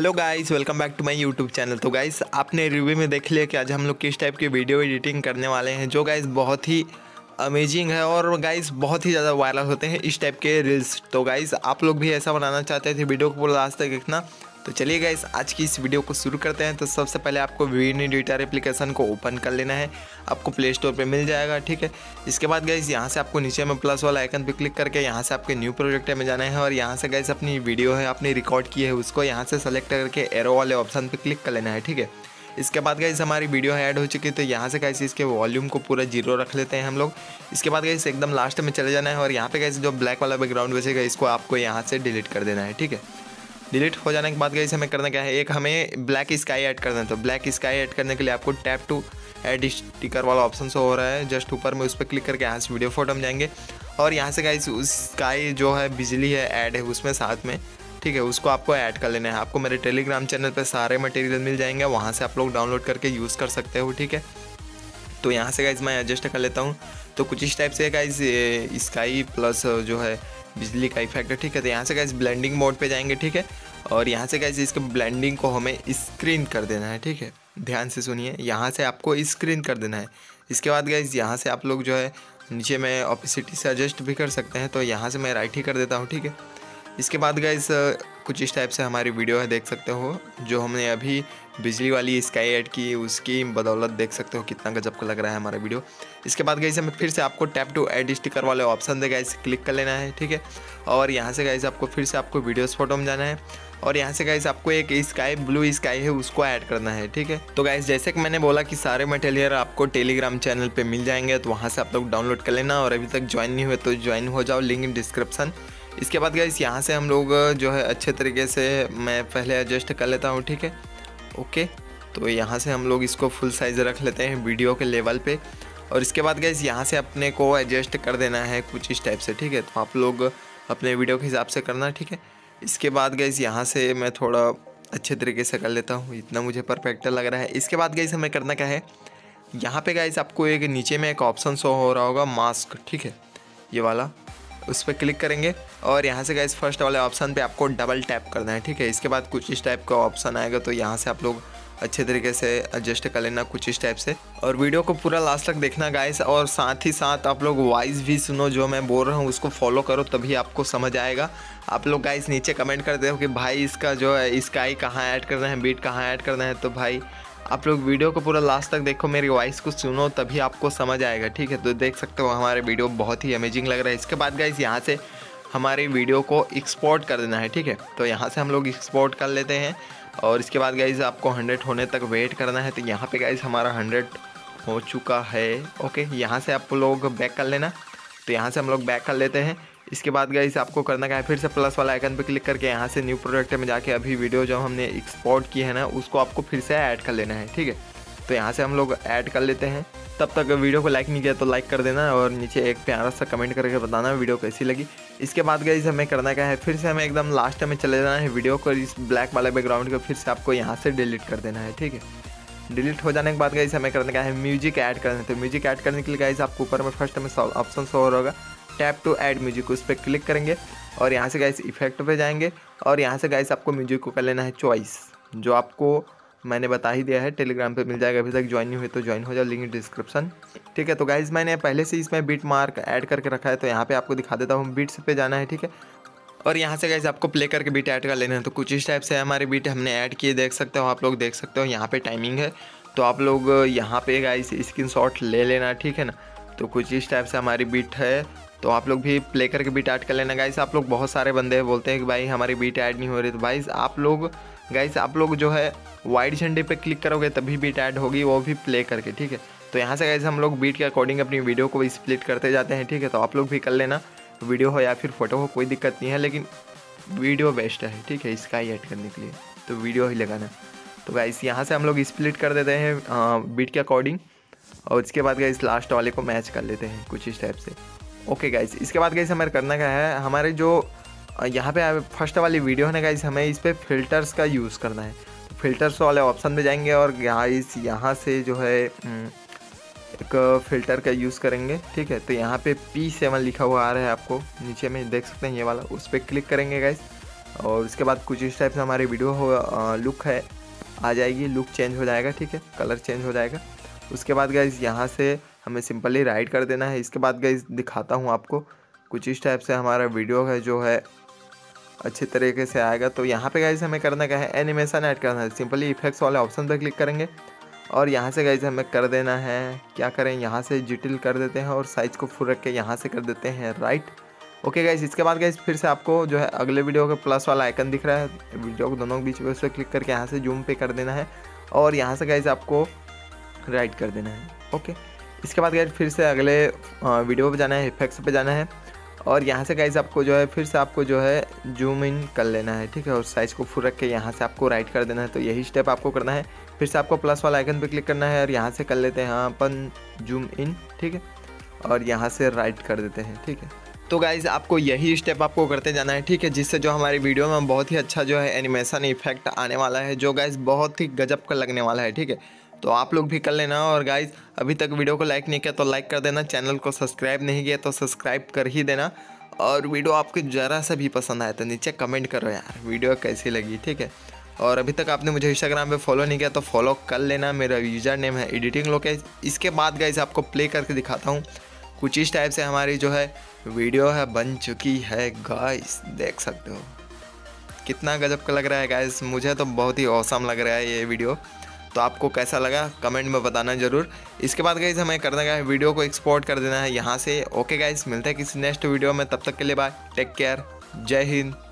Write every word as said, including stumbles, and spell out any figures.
Hello guys, welcome back to my YouTube channel. तो guys, आपने review में देख लिया कि आज हम लोग किस टाइप की वीडियो एडिटिंग करने वाले हैं, जो गाइस बहुत ही अमेजिंग है और गाइस बहुत ही ज़्यादा वायरल होते हैं इस टाइप के रील्स। तो गाइस, आप लोग भी ऐसा बनाना चाहते थे, वीडियो को पूरा लास्ट तक देखना। तो चलिए गाइस, आज की इस वीडियो को शुरू करते हैं। तो सबसे पहले आपको वीएन एडिटर एप्लीकेशन को ओपन कर लेना है, आपको प्ले स्टोर पे मिल जाएगा, ठीक है। इसके बाद गाइस, यहाँ से आपको नीचे में प्लस वाला आइकन पे क्लिक करके यहाँ से आपके न्यू प्रोजेक्ट में जाना है और यहाँ से गाइस अपनी वीडियो है, आपने रिकॉर्ड की है, उसको यहाँ से सेलेक्ट करके एरो वाले ऑप्शन पर क्लिक कर लेना है, ठीक है। इसके बाद गाइस हमारी वीडियो ऐड हो चुकी है, तो यहाँ से गाइस इसके वॉल्यूम को पूरा जीरो रख लेते हैं हम लोग। इसके बाद गाइस एकदम लास्ट में चले जाना है और यहाँ पे गाइस जो ब्लैक वाला बैकग्राउंड बचेगा इसको आपको यहाँ से डिलीट कर देना है, ठीक है। डिलीट हो जाने के बाद गाइस हमें करना क्या है, एक हमें ब्लैक स्काई ऐड करना है। तो ब्लैक स्काई ऐड करने के लिए आपको टैप टू ऐड स्टिकर वाला ऑप्शन शो हो रहा है जस्ट ऊपर में, उस पर क्लिक करके यहाँ से वीडियो फोटो में जाएंगे और यहाँ से गाइस उस स्काई जो है बिजली है ऐड है उसमें साथ में, ठीक है, उसको आपको ऐड कर लेना है। आपको मेरे टेलीग्राम चैनल पर सारे मटेरियल मिल जाएंगे, वहाँ से आप लोग डाउनलोड करके यूज़ कर सकते हो, ठीक है। तो यहाँ से गाइस मैं एडजस्ट कर लेता हूँ। तो कुछ इस टाइप से गाइस स्काई प्लस जो है बिजली का इफेक्ट है, ठीक है। तो यहाँ से गाइस ब्लेंडिंग मोड पे जाएंगे, ठीक है, और यहाँ से गाइस इसके ब्लेंडिंग को हमें स्क्रीन कर देना है, ठीक है। ध्यान से सुनिए, यहाँ से आपको स्क्रीन कर देना है। इसके बाद गाइस यहाँ से आप लोग जो है नीचे में ऑपेसिटी से एडजस्ट भी कर सकते हैं, तो यहाँ से मैं राइट ही कर देता हूँ, ठीक है। इसके बाद गाइस कुछ इस टाइप से हमारी वीडियो है, देख सकते हो, जो हमने अभी बिजली वाली स्काई ऐड की उसकी बदौलत देख सकते हो कितना गजब का लग रहा है हमारा वीडियो। इसके बाद गाइस हमें फिर से आपको टैप टू ऐड स्टिकर वाले ऑप्शन दे गाइस क्लिक कर लेना है, ठीक है, और यहाँ से गाइस आपको फिर से आपको वीडियोस फोटो में जाना है और यहाँ से गाइस आपको एक स्काई ब्लू स्काई है उसको ऐड करना है, ठीक है। तो गाइस जैसे कि मैंने बोला कि सारे मटेरियल आपको टेलीग्राम चैनल पे मिल जाएंगे, तो वहाँ से आप लोग डाउनलोड कर लेना और अभी तक ज्वाइन नहीं हुए तो ज्वाइन हो जाओ, लिंक इन डिस्क्रिप्शन। इसके बाद गाइस यहाँ से हम लोग जो है अच्छे तरीके से मैं पहले एडजस्ट कर लेता हूँ, ठीक है, ओके। तो यहाँ से हम लोग इसको फुल साइज़ रख लेते हैं वीडियो के लेवल पे और इसके बाद गाइस यहाँ से अपने को एडजस्ट कर देना है कुछ इस टाइप से, ठीक है। तो आप लोग अपने वीडियो के हिसाब से करना, ठीक है। इसके बाद गाइस यहाँ से मैं थोड़ा अच्छे तरीके से कर लेता हूँ, इतना मुझे परफेक्ट लग रहा है। इसके बाद गाइस हमें करना क्या है, यहाँ पर गाइस आपको एक नीचे में एक ऑप्शन शो हो रहा होगा मास्क, ठीक है, ये वाला, उस पर क्लिक करेंगे और यहाँ से गाइस फर्स्ट वाले ऑप्शन पे आपको डबल टैप करना है, ठीक है। इसके बाद कुछ इस टाइप का ऑप्शन आएगा, तो यहाँ से आप लोग अच्छे तरीके से एडजस्ट कर लेना कुछ इस टाइप से और वीडियो को पूरा लास्ट तक देखना गाइस। और साथ ही साथ आप लोग वॉइस भी सुनो, जो मैं बोल रहा हूँ उसको फॉलो करो, तभी आपको समझ आएगा। आप लोग गाइस नीचे कमेंट करते हो कि भाई इसका जो है स्काई कहाँ ऐड करना है, बीट कहाँ ऐड करना है, तो भाई आप लोग वीडियो को पूरा लास्ट तक देखो, मेरी वॉइस को सुनो, तभी आपको समझ आएगा, ठीक है। तो देख सकते हो हमारे वीडियो बहुत ही अमेजिंग लग रहा है। इसके बाद गाइस यहाँ से हमारे वीडियो को एक्सपोर्ट कर देना है, ठीक है। तो यहाँ से हम लोग एक्सपोर्ट कर लेते हैं और इसके बाद गाइस आपको हंड्रेड होने तक वेट करना है। तो यहाँ पे गाइस हमारा हंड्रेड हो चुका है, ओके। यहाँ से आप लोग बैक कर लेना, तो यहाँ से हम लोग बैक कर लेते हैं। इसके बाद गाइस आपको करना क्या है, फिर से प्लस वाला आइकन पर क्लिक करके यहाँ से न्यू प्रोडक्ट में जाके अभी वीडियो जो हमने एक्सपोर्ट की है ना उसको आपको फिर से ऐड कर लेना है, ठीक है। तो यहाँ से हम लोग ऐड कर लेते हैं। तब तक वीडियो को लाइक नहीं किया तो लाइक कर देना और नीचे एक प्यारा सा कमेंट करके बताना वीडियो कैसी लगी। इसके बाद गाइस हमें करना क्या है, फिर से हमें एकदम लास्ट में चले जाना है वीडियो को, इस ब्लैक वाले बैकग्राउंड को फिर से आपको यहाँ से डिलीट कर देना है, ठीक है। डिलीट हो जाने के बाद गाइस हमें करना क्या है, म्यूजिक ऐड करना है। तो म्यूजिक ऐड करने के लिए गाइस आपको ऊपर में फर्स्ट में ऑप्शन शो हो रहा होगा टैप टू ऐड म्यूजिक, उस पर क्लिक करेंगे और यहाँ से गाइस इफेक्ट पे जाएंगे और यहाँ से गाइस आपको म्यूजिक को कर लेना है चॉइस, जो आपको मैंने बता ही दिया है, टेलीग्राम पे मिल जाएगा, अभी तक ज्वाइन नहीं हुए तो ज्वाइन हो जाओ, लिंक डिस्क्रिप्शन, ठीक है। तो गाइस मैंने पहले से इसमें बीट मार्क ऐड करके रखा है, तो यहाँ पर आपको दिखा देता हूँ, बीट्स पे जाना है, ठीक है, और यहाँ से गाइस आपको प्ले करके बीट ऐड कर लेना है। तो कुछ इस टाइप से हमारे बीट हमने ऐड किए, देख सकते हो, आप लोग देख सकते हो, यहाँ पे टाइमिंग है, तो आप लोग यहाँ पे गाइस स्क्रीनशॉट ले लेना, ठीक है ना। तो कुछ इस टाइप से हमारी बीट है, तो आप लोग भी प्ले करके बीट ऐड कर लेना। गाइस आप लोग बहुत सारे बंदे बोलते हैं कि भाई हमारी बीट ऐड नहीं हो रही, तो भाई आप लोग गाइस आप लोग जो है वाइड झंडे पे क्लिक करोगे तभी बीट ऐड होगी, वो भी प्ले करके, ठीक है। तो यहाँ से गाइस हम लोग बीट के अकॉर्डिंग अपनी वीडियो को स्प्लिट करते जाते हैं, ठीक है। तो आप लोग भी कर लेना, वीडियो हो या फिर फोटो हो कोई दिक्कत नहीं है, लेकिन वीडियो बेस्ट है, ठीक है, इसका ही ऐड करने के लिए तो वीडियो ही लगाना। तो गाइस यहाँ से हम लोग स्प्लिट कर देते हैं बीट के अकॉर्डिंग और इसके बाद गाइस लास्ट वाले को मैच कर लेते हैं कुछ इस टाइप से, ओके गाइस। इसके बाद गाइस हमारे करना क्या है, हमारे जो यहाँ पे फर्स्ट वाली वीडियो है ना गाइस, हमें इस पर फिल्टर्स का यूज़ करना है। फिल्टर्स वाले ऑप्शन में जाएंगे और गाइस यहाँ से जो है एक फ़िल्टर का यूज़ करेंगे, ठीक है। तो यहाँ पे पी सेवन लिखा हुआ आ रहा है आपको नीचे में, देख सकते हैं ये वाला, उस पर क्लिक करेंगे गाइस और उसके बाद कुछ इस टाइप से हमारी वीडियो हो लुक है आ जाएगी, लुक चेंज हो जाएगा, ठीक है, कलर चेंज हो जाएगा। उसके बाद गाइज़ यहाँ से हमें सिंपली राइट कर देना है। इसके बाद गाइज़ दिखाता हूँ आपको कुछ इस टाइप से हमारा वीडियो है जो है अच्छे तरीके से आएगा। तो यहाँ पे गाइज़ हमें करना क्या है, एनिमेशन ऐड करना है। सिंपली इफेक्ट्स वाले ऑप्शन पर क्लिक करेंगे और यहाँ से गाइज़ हमें कर देना है, क्या करें, यहाँ से जिटिल कर देते हैं और साइज़ को फुल रख के यहाँ से कर देते हैं राइट। ओके गाइज़, इसके बाद गाइज़ फिर से आपको जो है अगले वीडियो के प्लस वाला आइकन दिख रहा है, वीडियो को दोनों के बीच में, उस पर क्लिक करके यहाँ से जूम पे कर देना है और यहाँ से गाइज़ आपको राइट कर देना है। ओके, इसके बाद गाइज़ फिर से अगले वीडियो पे जाना है, इफेक्ट्स पे जाना है और यहाँ से गाइज़ आपको जो है फिर से आपको जो है जूम इन कर लेना है, ठीक है, और साइज़ को फुल रख के यहाँ से आपको राइट कर देना है। तो यही स्टेप आपको करना है। फिर से आपको प्लस वाला आइकन पे क्लिक करना है और यहाँ से कर लेते हैं अपन जूम इन, ठीक है, और यहाँ से राइट कर देते हैं, ठीक है। तो गाइज़ आपको यही स्टेप आपको करते जाना है, ठीक है, जिससे जो हमारी वीडियो में बहुत ही अच्छा जो है एनिमेशन इफेक्ट आने वाला है, जो गाइज़ बहुत ही गजब का लगने वाला है, ठीक है। तो आप लोग भी कर लेना। और गाइज़ अभी तक वीडियो को लाइक नहीं किया तो लाइक कर देना, चैनल को सब्सक्राइब नहीं किया तो सब्सक्राइब कर ही देना और वीडियो आपको ज़रा सा भी पसंद आया तो नीचे कमेंट करो यार वीडियो कैसी लगी, ठीक है। और अभी तक आपने मुझे इंस्टाग्राम पे फॉलो नहीं किया तो फॉलो कर लेना, मेरा यूज़र नेम है एडिटिंग लोकेश। इसके बाद गाइज़ आपको प्ले करके दिखाता हूँ, कुछ इस टाइप से हमारी जो है वीडियो है बन चुकी है गाइस, देख सकते हो कितना गजब का लग रहा है गाइस। मुझे तो बहुत ही औसम लग रहा है ये वीडियो, तो आपको कैसा लगा कमेंट में बताना ज़रूर। इसके बाद गाइस हमें करना है वीडियो को एक्सपोर्ट कर देना है यहाँ से। ओके गाइस, मिलते हैं किसी नेक्स्ट वीडियो में, तब तक के लिए बाय, टेक केयर, जय हिंद।